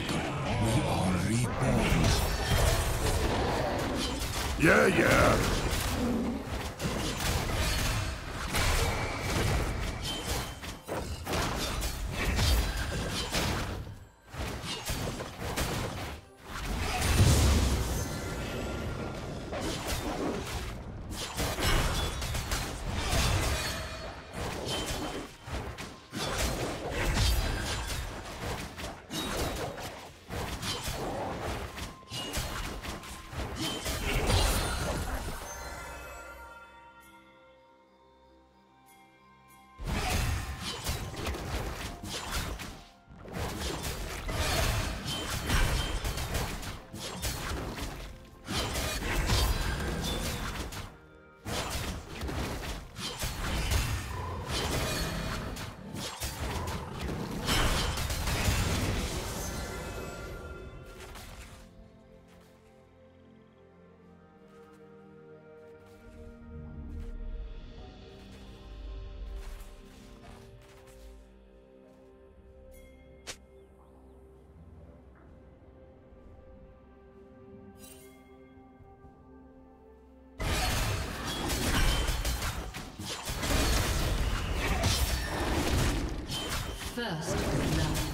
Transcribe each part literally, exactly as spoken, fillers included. battle, we are reborn. Yeah, yeah. First love.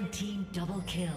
Red team double kill.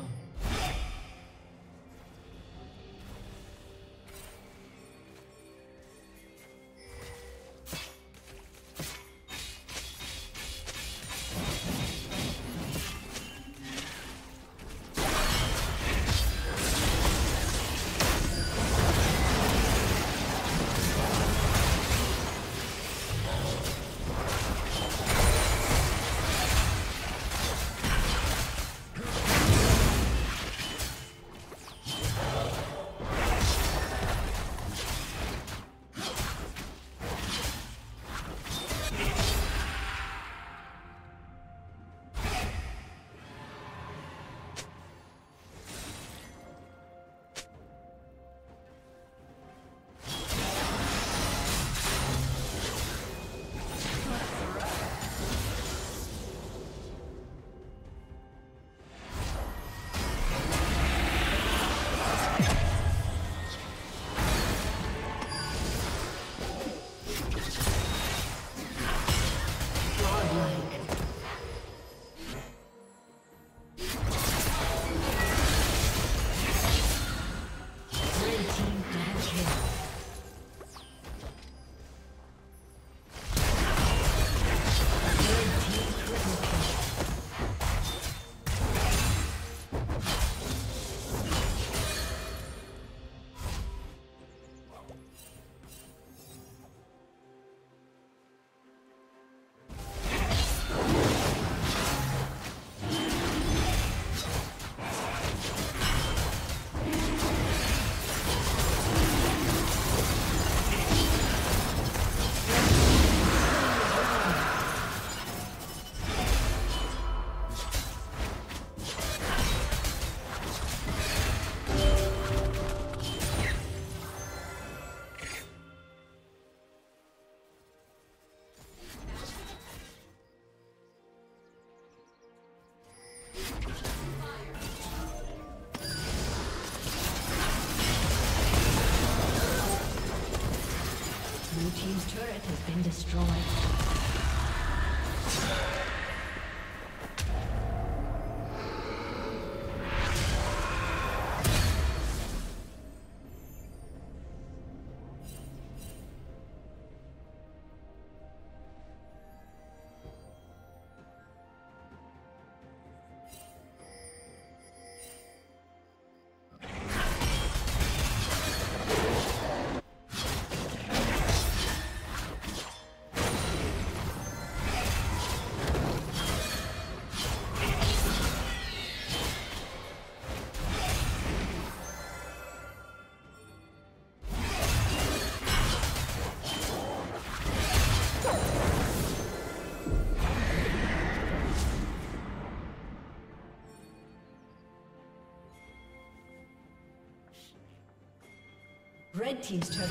His turret has been destroyed. Red team's turret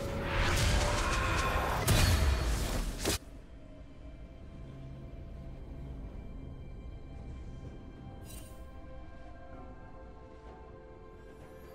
has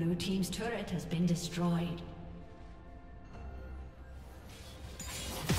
Blue team's turret has been destroyed. Blue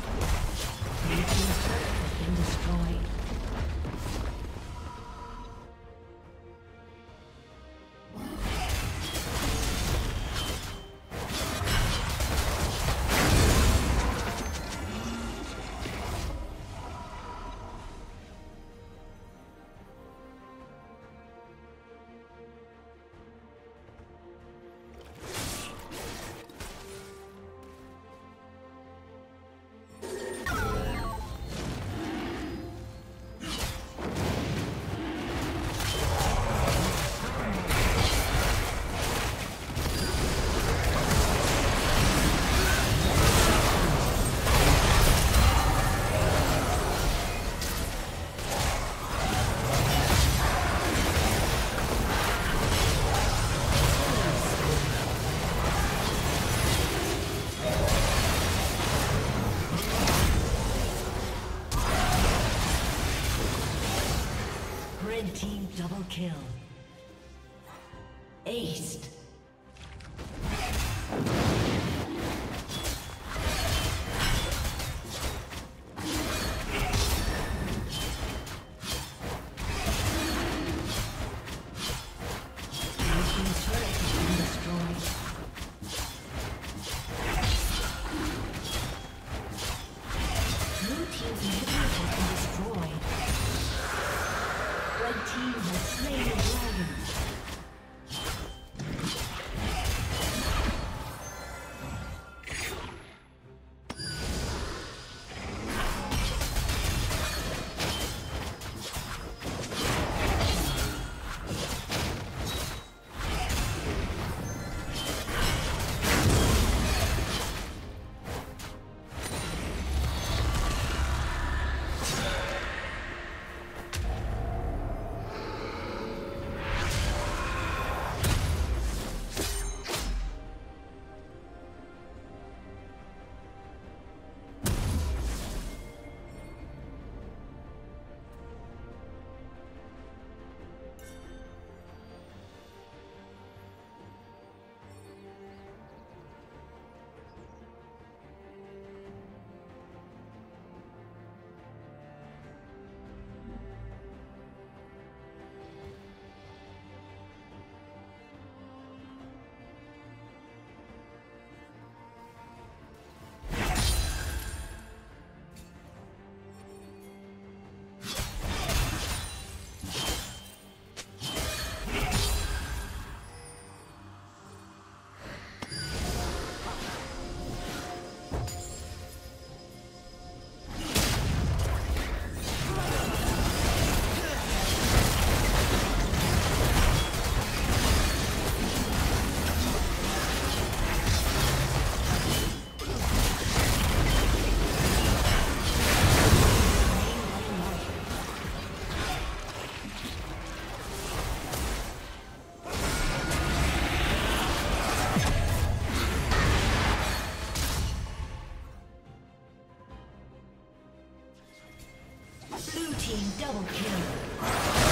Blue team's turret has been destroyed. Team double kill. Aced. Team double kill.